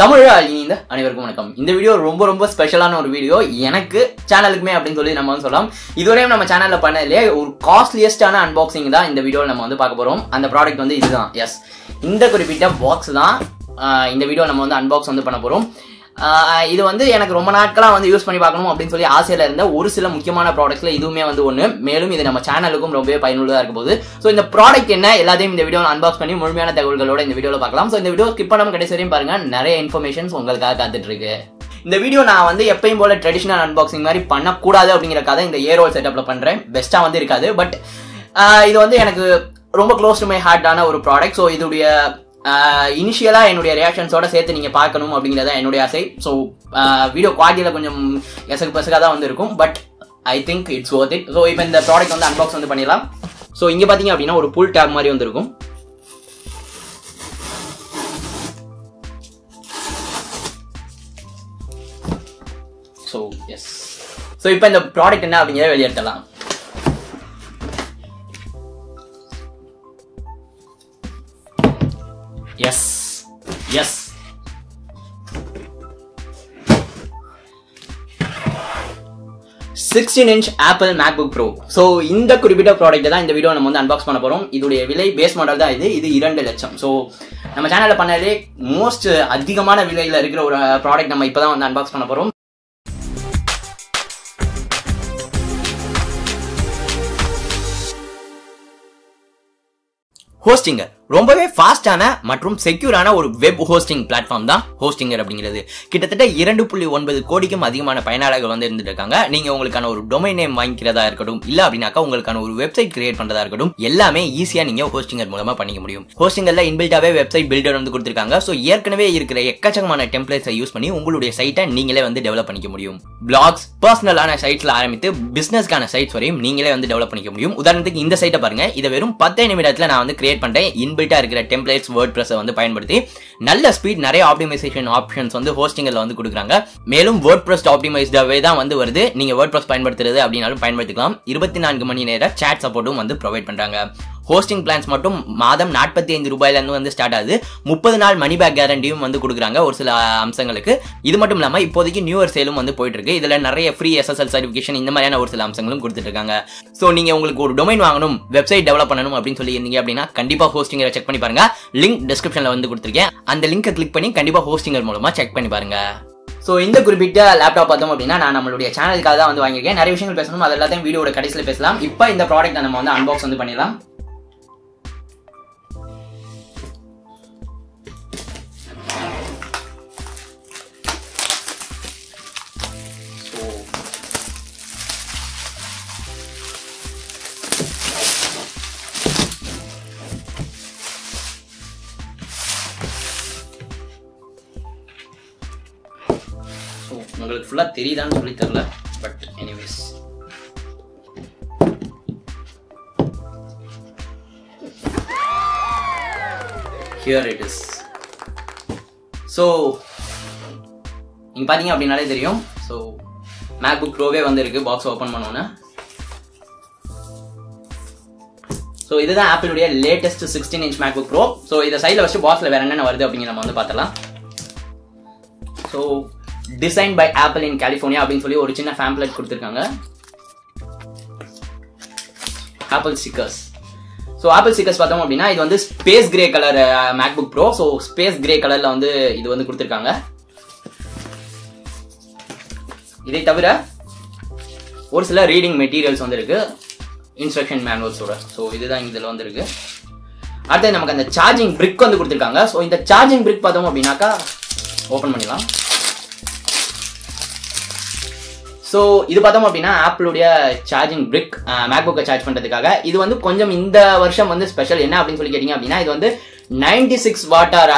தமிழ் அழிந்த அனைவருக்கும் வணக்கம். இந்த வீடியோ ரொம்ப ரொம்ப ஸ்பெஷலான ஒரு வீடியோ எனக்கு சேனலுக்குமே அப்படின்னு சொல்லி நம்ம வந்து சொல்லலாம். இதுவரையும் நம்ம சேனலில் பண்ணதிலே ஒரு காஸ்ட்லியஸ்டான அன்பாக்சிங் தான் இந்த வீடியோவில் நம்ம வந்து பார்க்க போகிறோம். அந்த ப்ராடக்ட் வந்து இதுதான். எஸ், இந்த குறிப்பிட்ட பாக்ஸ் தான் இந்த வீடியோ நம்ம வந்து அன்பாக்ஸ் வந்து பண்ண போகிறோம். இது வந்து எனக்கு ரொம்ப நாட்களாக வந்து யூஸ் பண்ணி பார்க்கணும் அப்படின்னு சொல்லி ஆசையில் இருந்த ஒரு சில முக்கியமான ப்ராடக்ட்ஸில் இதுவுமே வந்து ஒன்று. மேலும் இது நம்ம சேனலுக்கும் ரொம்பவே பயனுள்ளதாக இருக்கும் போது ஸோ இந்த ப்ராடக்ட் என்ன எல்லாத்தையும் இந்த வீடியோவில் அன்பாக்ஸ் பண்ணி முழுமையான தகவல்களோட இந்த வீடியோவில் பார்க்கலாம். ஸோ இந்த வீடியோ ஸ்கிப் பண்ணாம கடைசி வரையும் பாருங்கள், நிறைய இன்ஃபர்மேஷன்ஸ் உங்களுக்காக காத்துட்டு இருக்கு. இந்த வீடியோ நான் வந்து எப்பயும் போல ட்ரெடிஷனல் அன்பாக்சிங் மாதிரி பண்ணக்கூடாது அப்படிங்கிற கதை இந்த ஏரோல் செட்டப்பில் பண்ணுறேன். பெஸ்ட்டாக வந்து இருக்காது, பட் இது வந்து எனக்கு ரொம்ப க்ளோஸ் டு மை ஹார்ட்டான ஒரு ப்ராடக்ட். ஸோ இதோடைய இனிஷியலாக என்னுடைய ரியாக்ஷன்ஸோட சேர்த்து நீங்கள் பார்க்கணும் அப்படிங்கிறத என்னுடைய ஆசை. ஸோ வீடியோ குவாலிட்டியில் கொஞ்சம் எசகு பசகாக தான் வந்து இருக்கும், but I think it's worth it. So இப்போ இந்த ப்ராடக்ட் வந்து அன்பாக்ஸ் வந்து பண்ணிடலாம். ஸோ இங்கே பார்த்தீங்க அப்படின்னா ஒரு புல் டேப் மாதிரி வந்துருக்கும். ஸோ எஸ், ஸோ இப்போ இந்த ப்ராடக்ட் என்ன அப்படிங்கிறத வெளியெடுத்தலாம். Yes yes, sixteen inch Apple MacBook Pro. So இந்த குறிப்பிட்ட ப்ராடக்ட் தான் இந்த வீடியோ நம்ம வந்து அன்பாக்ஸ் பண்ண போகிறோம். இதோடைய விலை பேஸ் மாடல் தான் இது. இது 2 லட்சம். ஸோ நம்ம சேனலில் பண்ணாலே மோஸ்ட் அதிகமான விலையில் இருக்கிற ஒரு ப்ராடக்ட் நம்ம இப்போ தான் வந்து அன்பாக்ஸ் பண்ண போகிறோம். ஹோஸ்டிங்கர் ரொம்பவே ஃபாஸ்டான மற்றும் செக்யூரான ஒரு வெப் ஹோஸ்டிங் பிளாட்ஃபார்ம் தான் ஹோஸ்டிங்கர் அப்படிங்கிறது. கிட்டத்தட்ட 2.9 கோடிக்கும் அதிகமான பயனாளர்கள் வந்து இருந்துட்டு இருக்காங்க. நீங்கள் உங்களுக்கான ஒரு டொமைன் நேம் வாங்கிக்கிறதா இருக்கட்டும், இல்லை அப்படின்னாக்கா உங்களுக்கான ஒரு வெப்சைட் கிரியேட் பண்ணுறதா இருக்கட்டும், எல்லாமே ஈஸியாக நீங்கள் ஹோஸ்டிங்கர் மூலமாக பண்ணிக்க முடியும். ஹோஸ்டிங்கரில் இன்பில்டாகவே வெப்சைட் பில்டர் வந்து கொடுத்துருக்காங்க. ஸோ ஏற்கனவே இருக்கிற எக்கச்சக்கமான டெம்ப்ளேட்ஸை யூஸ் பண்ணி உங்களுடைய சைட்டை நீங்களே வந்து டெவலப் பண்ணிக்க முடியும். பிளாக்ஸ், பர்சனலான சைட்ஸில் ஆரம்பித்து பிஸ்னஸ்க்கான சைட்ஸ் வரையும் நீங்களே வந்து டெவலப் பண்ணிக்க முடியும். உதாரணத்துக்கு இந்த சைட்டை பாருங்கள். இதை வெறும் 10 நிமிடத்தில் நான் வந்து கிரியேட் பண்ணுறேன். இருக்கிற டெம்ப்ளேட்ஸ் வேர்ட்பிரஸ் வந்து பயன்படுத்தி நல்ல ஸ்பீட், நிறைய ஆப்டிமைசேஷன் ஆப்ஷன்ஸ் வந்து ஹோஸ்டிங்கர்ல வந்து கொடுக்குறாங்க. மேலும் வேர்ட்பிரஸ் ஆப்டிமைஸ்டாவே தான் வந்து வருது. நீங்க வேர்ட்பிரஸ் பயன்படுத்துறது அப்படினாலும் பயன்படுத்திக்கலாம். 24 மணி நேர சாட் சப்போர்ட்டும் வந்து ப்ரொவைட் பண்றாங்க. ஹோஸ்டிங் பிளான்ஸ் மட்டும் மாதம் 45 ரூபாயிலிருந்து வந்து ஸ்டார்ட் ஆகுது. 30 நாள் மணி பேக் கேரண்டியும் வந்து கொடுக்குறாங்க ஒரு சில அம்சங்களுக்கு. இது மட்டும் இல்லாமல் இப்போதைக்கு நியூயர் சேலும் வந்து போயிட்டு இருக்கு. இதில் நிறைய ஃப்ரீ SSL சர்டிஃபிகேஷன் இந்த மாதிரியான ஒரு சில அம்சங்களும் கொடுத்துட்டு இருக்காங்க. ஸோ நீங்கள் உங்களுக்கு ஒரு டொமைன் வாங்கணும், வெப்சைட் டெவலப் பண்ணணும் அப்படின்னு சொல்லி இருந்தீங்க அப்படின்னா கண்டிப்பாக ஹோஸ்டிங்கரை செக் பண்ணி பாருங்க. லிங்க் டிஸ்கிரிப்ஷனில் வந்து கொடுத்துருக்கேன். அந்த லிங்கை கிளிக் பண்ணி கண்டிப்பாக ஹோஸ்டிங்கர் மூலமாக செக் பண்ணி பாருங்க. ஸோ இந்த குறிப்பிட்ட லேப்டாப் பார்த்தோம் அப்படின்னா நான் நம்மளுடைய சேனலுக்காக தான் வந்து வாங்கியிருக்கேன். நிறைய விஷயங்கள் பேசணும், அது எல்லாத்தையும் வீடியோட கடைசியில் பேசலாம். இப்போ இந்த ப்ராடக்ட் நம்ம வந்து அன்பாக்ஸ் வந்து பண்ணிடலாம். உங்களுக்கு ஃபுல்லாக தெரியுதான்னு சொல்லி தரல, but anyways here it is. So நீங்கள் பார்த்தீங்க அப்படின்னாலே தெரியும். ஸோ மேக்புக் ப்ரோவே வந்துருக்கு பாக்ஸ் ஓப்பன் பண்ணோன்னே. ஸோ இதுதான் ஆப்பிளுடைய latest 16 inch MacBook Pro. So இதை சைடில் வச்சு பாக்ஸில் வேற என்னென்ன வருது அப்படிங்கிற நம்ம வந்து பார்த்தலாம். So design by Apple in California அப்படின்னு சொல்லி ஒரு சின்ன ஃபேம்ப்ளெட் கொடுத்துருக்காங்க. Apple stickers. So Apple stickers பார்த்தோம் அப்படின்னா இது வந்து space grey colour MacBook Pro. So space grey கலரில் வந்து இது வந்து கொடுத்துருக்காங்க. இதை தவிர ஒரு சில ரீடிங் மெட்டீரியல்ஸ் வந்து இருக்கு, இன்ஸ்ட்ரக்ஷன் மேனுவல்ஸோட. ஸோ இதுதான் இதில் வந்து இருக்கு. அடுத்தது நமக்கு அந்த சார்ஜிங் பிரிக் வந்து கொடுத்துருக்காங்க. ஸோ இந்த சார்ஜிங் பிரிக் பார்த்தோம் அப்படின்னாக்கா ஓப்பன் பண்ணிடலாம். ஸோ இது பார்த்தோம் அப்படின்னா ஆப்பிளுடைய சார்ஜிங் பிரிக் மேக்புக்கை சார்ஜ் பண்ணுறதுக்காக. இது வந்து கொஞ்சம் இந்த வருஷம் வந்து ஸ்பெஷல் என்ன அப்படின்னு சொல்லி கேட்டிங்க அப்படின்னா இது வந்து 96 வாட் ஹவர்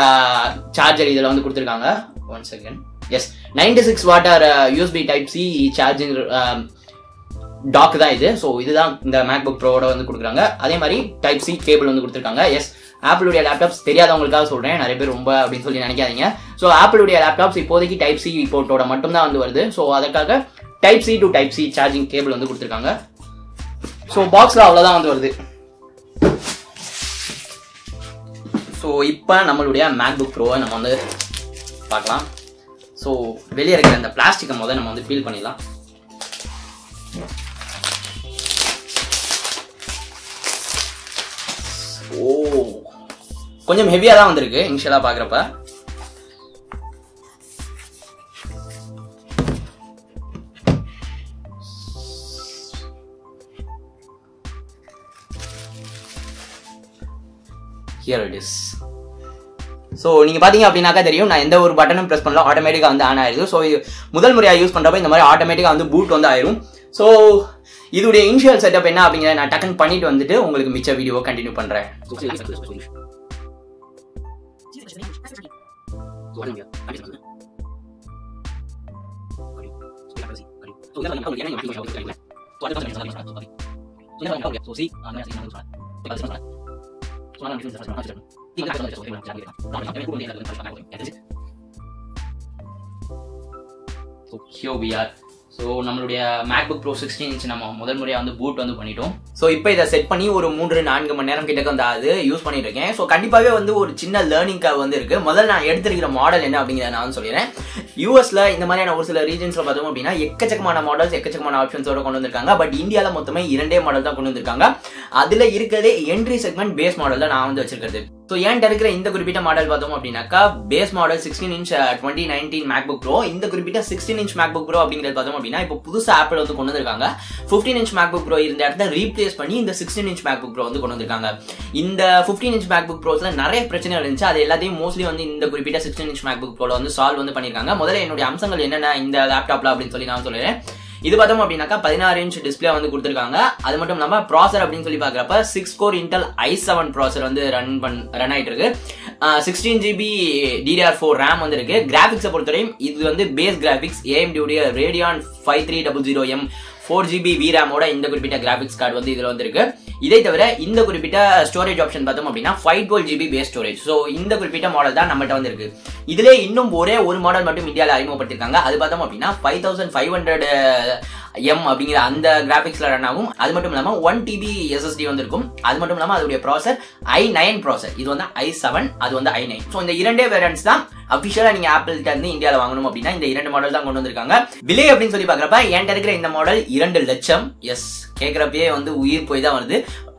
சார்ஜர் இதில் வந்து கொடுத்துருக்காங்க. One second. Yes, 96 watt hour USB Type-C charging dock தான் இது. ஸோ இதுதான் இந்த மேக்புக் ப்ரோவோட வந்து கொடுக்குறாங்க. அதே மாதிரி Type-C கேபிள் வந்து கொடுத்துருக்காங்க. எஸ், ஆப்பிளுடைய லேப்டாப்ஸ் தெரியாதவங்களுக்காக சொல்கிறேன், நிறைய பேர் ரொம்ப அப்படின்னு சொல்லி நினைக்காதீங்க. ஸோ ஆப்பிளுடைய லேப்டாப்ஸ் இப்போதைக்கு Type-C போர்ட்டோட மட்டும்தான் வந்து வருது. ஸோ அதற்காக Type-C to Type-C charging cable வந்து கொடுத்துருக்காங்க. ஸோ பாக்ஸில் அவ்வளோதான் வந்து வருது. ஸோ இப்போ நம்மளுடைய மேக்புக் ப்ரோவை நம்ம வந்து பார்க்கலாம். ஸோ வெளியே இருக்கிற அந்த பிளாஸ்டிக்கை முதல்ல நம்ம வந்து பீல் பண்ணிடலாம். ஓ, கொஞ்சம் ஹெவியாக தான் வந்திருக்கு இனிஷியலாக பார்க்குறப்ப. Here it is. ஸோ நீங்கள் பார்த்தீங்க அப்படின்னாக்கா தெரியும், நான் எந்த ஒரு பட்டனும் ப்ரெஸ் பண்ணலாம் ஆட்டோமேட்டிக்காக வந்து ஆன் ஆயிடுது. ஸோ இது முதல் முறையாக யூஸ் பண்ணுறப்ப இந்த மாதிரி ஆட்டோமேட்டிக்காக வந்து பூட் வந்து ஆயிரும். ஸோ இதோடைய இனிஷியல் செட்டப் என்ன அப்படிங்கிறத நான் டக்குன்னு பண்ணிட்டு வந்துட்டு உங்களுக்கு மிச்ச வீடியோவை கண்டினியூ பண்ணுறேன். So here we are. So நம்மளுடைய MacBook Pro 16 inch நம்ம முதல் முறையா வந்து பூட் வந்து பண்ணிட்டோம். ஸோ இப்போ இதை செட் பண்ணி ஒரு 3-4 மணி நேரம் கிட்டக்க வந்து அது யூஸ் பண்ணிட்டு இருக்கேன். ஸோ கண்டிப்பாகவே வந்து ஒரு சின்ன லேர்னிங் கர்வ் வந்து இருக்கு. முதல்ல நான் எடுத்திருக்கிற மாடல் என்ன அப்படிங்கிறத நான் சொல்லிடுறேன். யூஎஸ்ல இந்த மாதிரியான ஒரு சில ரீஜன்ஸ்ல பார்த்தோம் அப்படின்னா எக்கச்சக்கமான மாடல்ஸ் எக்கச்சக்கமான ஆப்ஷன்ஸோட கொண்டு வந்திருக்காங்க. பட் இந்தியாவில் மொத்தமே 2 மாடல் தான் கொண்டு வந்திருக்காங்க. அதுல இருக்கிறதே என்ட்ரி செக்மெண்ட் பேஸ் மாடல் தான் நான் வந்து வச்சிருக்கிறது. ஸோ ஏன்ட்ட இருக்கிற இந்த குறிப்பிட்ட மாடல் பார்த்தோம் அப்படின்னாக்கா base model 16 inch 2019 MacBook Pro, இந்த குறிப்பிட்ட 16 inch MacBook Pro அப்படிங்கிறது பார்த்தோம் அப்படின்னா இப்போ புதுசா ஆப்பிள் வந்து கொண்டு வந்திருக்காங்க. 15 inch MacBook Pro இருந்த இடத்த ரீப்ளேஸ் பண்ணி இந்த 16 inch MacBook Pro வந்து கொண்டு வந்திருக்காங்க. இந்த 15 inch MacBook Prosல நிறைய பிரச்சனை இருந்துச்சு. அது எல்லாத்தையும் மோஸ்ட்லி வந்து இந்த குறிப்பிட்ட 16 inch MacBook Pro வந்து சால்வ் வந்து பண்ணியிருக்காங்க. முதல்ல என்னுடைய அம்சங்கள் என்னென்ன இந்த லேப்டாப்ல அப்படின்னு சொல்லி நான் சொல்லுறேன். இது பார்த்தோம் அப்படின்னாக்கா 16 inch டிஸ்பிளே வந்து கொடுத்துருக்காங்க. அது மட்டும் இல்லாமல் ப்ராசர் அப்படின்னு சொல்லி பார்க்குறப்ப 6-core Intel i7 ப்ராசர் வந்து ரன் ஆகிட்டு இருக்கு. 16 GB DDR4 ரேம் வந்து இருக்கு. கிராஃபிக்ஸை பொறுத்தவரையும் இது வந்து பேஸ் கிராஃபிக்ஸ் AMD உடைய Radeon 5300 M 4 GB VRAMஓட இந்த குறிப்பிட்ட கிராஃபிக்ஸ் கார்டு வந்து இதில் வந்துருக்கு. இதை தவிர இந்த குறிப்பிட்ட ஸ்டோரேஜ் ஆப்ஷன் பார்த்தோம் அப்படின்னா 512 GB பேஸ் ஸ்டோரேஜ். ஸோ இந்த குறிப்பிட்ட மாடல் தான் நம்மகிட்ட வந்து இருக்கு. இதுல இன்னும் ஒரே ஒரு மாடல் மட்டும் இந்தியாவில் அறிமுகப்படுத்திருக்காங்க. அது பார்த்தோம் அப்படின்னா 5500 M அப்படிங்கிற அந்த கிராஃபிக்ஸ்ல ரன் ஆகும். அது மட்டும் இல்லாமல் 1 TB SSD வந்து இருக்கும். அது மட்டும் இல்லாமல் அதோடைய ப்ராசர் i9 ப்ராசர். இது வந்து i7, அது வந்து i9. ஸோ இந்த 2 வேரியன்ட்ஸ் தான் அபிஷியலா நீங்க ஆப்பிள் இருந்து இந்தியாவில் வாங்கணும் அப்படின்னா இந்த 2 மாடல் தான் கொண்டு வந்திருக்காங்க. விலை அப்படின்னு சொல்லி பாக்குறப்ப என்கிட்ட இருக்கிற இந்த மாடல் 2 லட்சம். எஸ், கேட்கறப்பயே வந்து உயிர் போய் தான் வருது.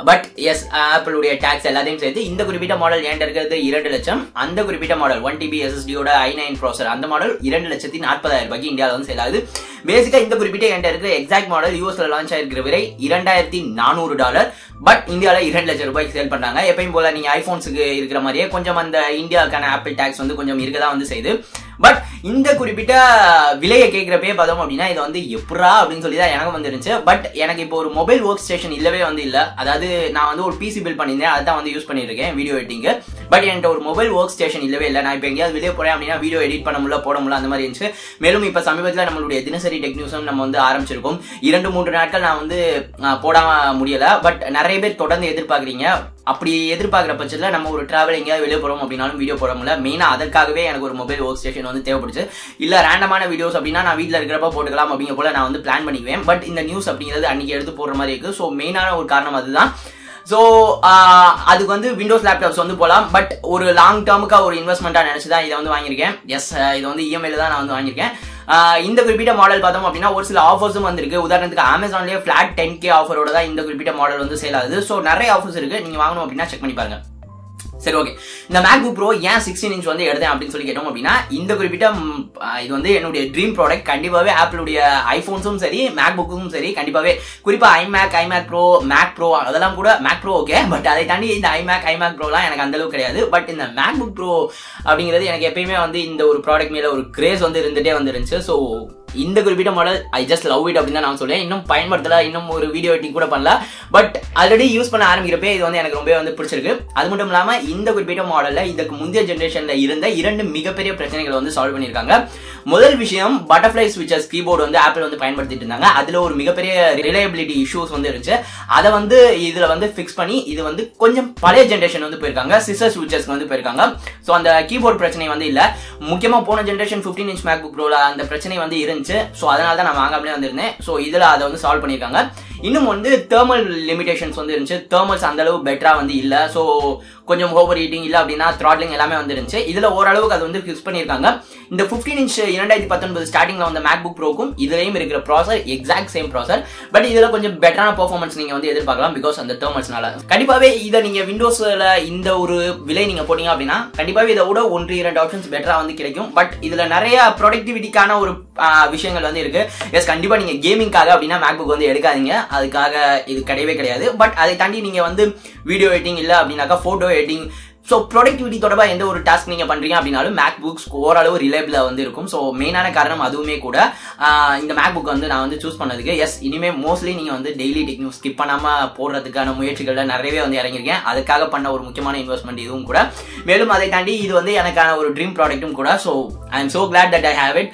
பட் எஸ், ஆப்பிளுடைய டாக்ஸ் எல்லாத்தையும் சேர்த்து இந்த குறிப்பிட்ட மாடல் ஏன்ட்ட இருக்கிறது 2 லட்சம். அந்த குறிப்பிட்ட மாடல் 1 TB SSDயோட i9 ப்ராசர் அந்த மாடல் 2,40,000 ரூபாய்க்கு இந்தியாவில் வந்து சேல் ஆகுது. பேசிக்கா இந்த குறிப்பிட்ட என்கிட்ட இருக்கிற எக்ஸாக்ட் மாடல் யூஎஸ்ல லான்ச் ஆயிருக்கிற விலை $2,400. பட் இந்தியாவில் 2 லட்சம் ரூபாய்க்கு சேல் பண்றாங்க. எப்பயும் போல நீங்க ஐபோன்ஸுக்கு இருக்கிற மாதிரியே கொஞ்சம் அந்த இந்தியாவுக்கான ஆப்பிள் டாக்ஸ் வந்து கொஞ்சம் இருக்கதான் வந்து செய்யுது. பட் இந்த குறிப்பிட்ட விலையை கேட்கிறப்பே பார்த்தோம் அப்படின்னா இது வந்து எப்பரா அப்படின்னு சொல்லி தான் எனக்கு வந்துருந்துச்சு. பட் எனக்கு இப்போ ஒரு மொபைல் ஒர்க் ஸ்டேஷன் இல்லவே வந்து இல்லை. அதாவது நான் வந்து ஒரு பிசி பில் பண்ணியிருந்தேன், அதுதான் வந்து யூஸ் பண்ணியிருக்கேன் வீடியோ எடிட்டிங்கு. பட் என்கிட்ட ஒரு மொபைல் ஒர்க் ஸ்டேஷன் இல்லவே இல்லை. நான் இப்போ எங்கேயாவது வெளியே போறேன் அப்படின்னா வீடியோ எடிட் பண்ண முடியல, போட முடியல, அந்த மாதிரி இருந்துச்சு. மேலும் இப்போ சமீபத்தில் நம்மளுடைய தினசரி டெக்னியூஸும் நம்ம வந்து ஆரம்பிச்சிருக்கோம். 2-3 நாட்கள் நான் வந்து போடாம முடியலை. பட் நிறைய பேர் தொடர்ந்து எதிர்பார்க்குறீங்க. அப்படி எதிர்பார்க்குற பட்சத்தில் நம்ம ஒரு டிராவல் எங்கேயாவது வெளியே போகிறோம் அப்படின்னாலும் வீடியோ போட முடியல. மெயினாக அதற்காகவே எனக்கு ஒரு மொபைல் ஒர்க் ஸ்டேஷன் வந்து தேவைப்படுச்சு. இல்லை ரேண்டமான வீடியோஸ் அப்படின்னா நான் வீட்டில் இருக்கிறப்ப போட்டுக்கலாம் அப்படிங்கிற போல நான் வந்து பிளான் பண்ணிக்குவேன். பட் இந்த நியூஸ் அப்படிங்கிறது அன்றைக்கி எடுத்து போடுற மாதிரி இருக்குது. ஸோ மெயினான ஒரு காரணம் அதுதான். ஸோ அதுக்கு வந்து விண்டோஸ் லேப்டாப்ஸ் வந்து போகலாம். பட் ஒரு லாங் டேர்முக்காக ஒரு இன்வெஸ்ட்மெண்ட்டாக நினச்சி தான் இதை வந்து வாங்கியிருக்கேன். எஸ், இதை வந்து இஎம்ஐயில் தான் நான் வந்து வாங்கியிருக்கேன். இந்த குறிப்பிட்ட மாடல் பார்த்தோம் அப்படின்னா ஒரு சில ஆஃபர்ஸும் வந்திருக்கு. உதாரணத்துக்கு அமேசான்லேயே ஃபிளாட் 10K ஆஃபரோட தான் இந்த குறிப்பிட்ட மாடல் வந்து சேல் ஆகுது. ஸோ நிறைய ஆஃபர்ஸ் இருக்கு, நீங்க வாங்கணும் அப்படின்னா செக் பண்ணி பாருங்க. சரி, ஓகே, இந்த MacBook Pro ஏன் 16 inch வந்து எடுத்தேன் அப்படின்னு சொல்லி கேட்டோம் அப்படின்னா இந்த குறிப்பிட்ட இது வந்து என்னுடைய ட்ரீம் ப்ராடக்ட். கண்டிப்பாகவே ஆப்பிளுடைய ஐஃபோன்ஸும் சரி மேக்புக்கும் சரி, கண்டிப்பாகவே குறிப்பாக iMac Pro மேக் ப்ரோ அதெல்லாம் கூட மேக் ப்ரோ ஓகே. பட் அதை தாண்டி இந்த iMac ப்ரோலாம் எனக்கு அந்தளவுக்கு கிடையாது. பட் இந்த MacBook Pro அப்படிங்கிறது எனக்கு எப்பயுமே வந்து இந்த ஒரு ப்ராடக்ட் மேலே ஒரு கிரேஸ் வந்து இருந்துகிட்டே வந்துருந்துச்சு. ஸோ இந்த குறிப்பிட்ட model I just love it அப்படின்னு தான் நான் சொல்லுவேன். இன்னும் பயன்படுத்தல, இன்னும் ஒரு வீடியோ எடிட்டிங் கூட பண்ணல. பட் ஆல்ரெடி யூஸ் பண்ண ஆரம்பிக்கிறப்ப இது வந்து எனக்கு ரொம்ப வந்து பிடிச்சிருக்கு. அது மட்டும் இல்லாமல் இந்த குறிப்பிட்ட மாடலில் இதுக்கு முந்தைய ஜென்ரேஷனில் இருந்த 2 மிகப்பெரிய பிரச்சனைகளை வந்து சால்வ் பண்ணியிருக்காங்க. முதல் விஷயம், பட்டர்ஃப்ளை ஸ்விட்சஸ் கீபோர்டு வந்து ஆப்பிள் வந்து பயன்படுத்திட்டு இருந்தாங்க. அதில் ஒரு மிகப்பெரிய ரிலையபிலிட்டி இஷ்யூஸ் வந்து இருந்துச்சு. அதை வந்து இதில் வந்து ஃபிக்ஸ் பண்ணி இது வந்து கொஞ்சம் பழைய ஜென்ரேஷன் வந்து போயிருக்காங்க, சிசர் ஸ்விட்சஸ்க்கு வந்து போயிருக்காங்க. ஸோ அந்த கீபோர்டு பிரச்சனை வந்து இல்லை. முக்கியமாக போன ஜென்ரேஷன் 15 inch MacBook Proல அந்த பிரச்சனை வந்து இருந்துச்சு. ஸோ அதனால தான் நான் வாங்காமலே வந்திருந்தேன். ஸோ இதில் அதை வந்து சால்வ் பண்ணியிருக்காங்க. இன்னும் வந்து தேர்மல் லிமிடேஷன்ஸ் வந்து இருந்துச்சு. தேர்மல்ஸ் அந்தளவு பெட்டராக வந்து இல்லை. ஸோ கொஞ்சம் overheating இல்ல அப்படினா throttling எல்லாமே வந்திருச்சு. இதுல ஓரளவுக்கு அது வந்து fix பண்ணிருக்காங்க. இந்த 15 inch 2019 ஸ்டார்டிங்ல வந்த MacBook Pro க்கும் இதுலயும் இருக்கிற processor exact same processor but இதல கொஞ்சம் பெட்டரான performance நீங்க வந்து எதிர்பார்க்கலாம் because அந்த thermalsனால. கண்டிப்பாவே இத நீங்க Windowsல இந்த ஒரு விலை நீங்க போடிங்க அப்படினா கண்டிப்பாவே இத விட 1-2 options பெட்டரா வந்து கிடைக்கும். பட் இதுல நிறைய productivityக்கான ஒரு விஷயங்கள் வந்து இருக்கு. எஸ் கண்டிப்பா நீங்க கேமிங்காக அப்படினா MacBook வந்து எடுக்காதீங்க. அதுக்காக இது கிடையவே கிடையாது. பட் அதை தாண்டி நீங்க வந்து video editing இல்ல அப்படினாக்க photo editing so productivity தொடர்பா எந்த ஒரு டாஸ்க் நீங்க பண்றீங்க அப்படினாலும் MacBooks ஓரளவு ரிலையபிளா வந்து இருக்கும் சோ மெயினான காரணம் அதுவுமே கூட இந்த MacBook வந்து நான் வந்து चूஸ் பண்ணதுக்கு எஸ் இனிமே मोस्टली நீங்க வந்து ডেইলি டெக் நியூஸ் ஸ்கிப் பண்ணாம போடுறதுக்கான முயற்சிகள நிறையவே வந்து இறங்கி இருக்கேன் அதுக்காக பண்ண ஒரு முக்கியமான இன்வெஸ்ட்மென்ட் இதுவும் கூட மேலும் அதை தாண்டி இது வந்து எனக்கான ஒரு ட்ரீம் ப்ராடக்ட்டும் கூட so I am so glad that I have it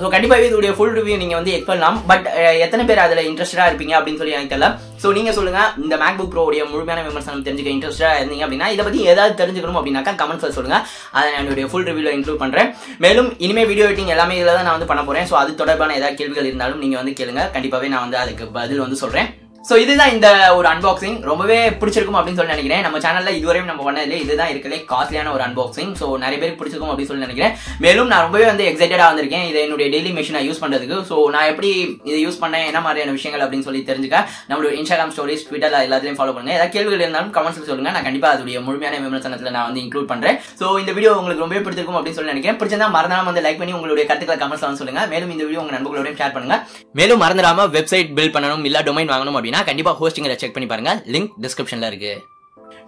so கண்டிப்பா இதோட ফুল ரிவ்யூ நீங்க வந்து எக்ஸ்பெக்ட் பண்ணலாம் பட் எத்தனை பேர் அதுல இன்ட்ரஸ்டடா இருப்பீங்க அப்படினு சொல்லி எனக்கு தெரியல சோ நீங்க சொல்லுங்க இந்த MacBook Pro உடைய முழுமையான விமர்சனம் தெரிஞ்சுக்க இன்ட்ரஸ்டடா இருந்தீங்க அப்படினா இத பத்தி ஏதாவது தெரிஞ்சுக்கணும் அப்படினாக்க கமெண்ட்ஸ்ல சொல்லுங்க அத நான் என்னோட ফুল ரிவ்யூல இன்க்ளூட் பண்றேன் மேலும் இனிமே வீடியோ எடிட்டிங் எல்லாமே இதல தான் நான் வந்து பண்ண போறேன் சோ அது தொடர்பான ஏதாவது கேள்விகள் இருந்தாலும் நீங்க வந்து கேளுங்க கண்டிப்பாவே நான் வந்து அதுக்கு பதில் வந்து சொல்றேன் சோ இதுதான் இந்த ஒரு unboxing ரொம்பவே பிடிச்சிருக்கும் அப்படினு சொல்லி நினைக்கிறேன் நம்ம சேனல்ல இதுவரையும் நம்ம பண்ணது இதுதான் இருக்கலே காஸ்ட்லியான ஒரு unboxing சோ நிறைய பேருக்கு பிடிச்சிருக்கும் அப்படி சொல்லி நினைக்கிறேன் மேலும் நான் ரொம்பவே வந்து எக்ஸைட்டடா வந்திருக்கேன் இத என்னோட டெய்லி மெஷினா யூஸ் பண்றதுக்கு சோ நான் எப்படி இத யூஸ் பண்ணேன் என்ன மாதிரியான விஷயங்கள் அப்படினு சொல்லி தெரிஞ்சுக்க நம்மளோட Instagram stories Twitterல எல்லாத்தையும் ஃபாலோ பண்ணுங்க ஏதாவது கேள்விகள் இருந்தாலும் கமெண்ட்ஸ்ல சொல்லுங்க நான் கண்டிப்பா அதுடைய முழுமையான விமர்சனத்துல நான் வந்து இன்க்ளூட் பண்றேன் சோ இந்த வீடியோ உங்களுக்கு ரொம்பவே பிடிச்சிருக்கும் அப்படினு சொல்லி நினைக்கிறேன் பிடிச்சதா மறக்காம வந்து லைக் பண்ணி உங்களுடைய கருத்துக்களை கமெண்ட்ஸ்ல சொல்லுங்க மேலும் இந்த வீடியோ உங்க நண்பர்களோட ஷேர் பண்ணுங்க மேலும் மறந்துடாம வெப்சைட் பில்ட் பண்ணனும் இல்ல டொமைன் வாங்கணும் அப்படினா கண்டிப்பா ஹோஸ்டிங்கரை செக் பண்ணி பாருங்க லிங்க் டிஸ்கிரிப்ஷன்ல இருக்கு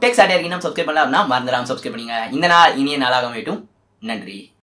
டெக் சாட்டியர்க்கு நம்ம சப்ஸ்கிரைப் பண்ணலாம் அப்படினா மறந்துடாம சப்ஸ்கிரைப் பண்ணுங்க இந்த நாள் இனிய நாளாக அமையட்டும் நன்றி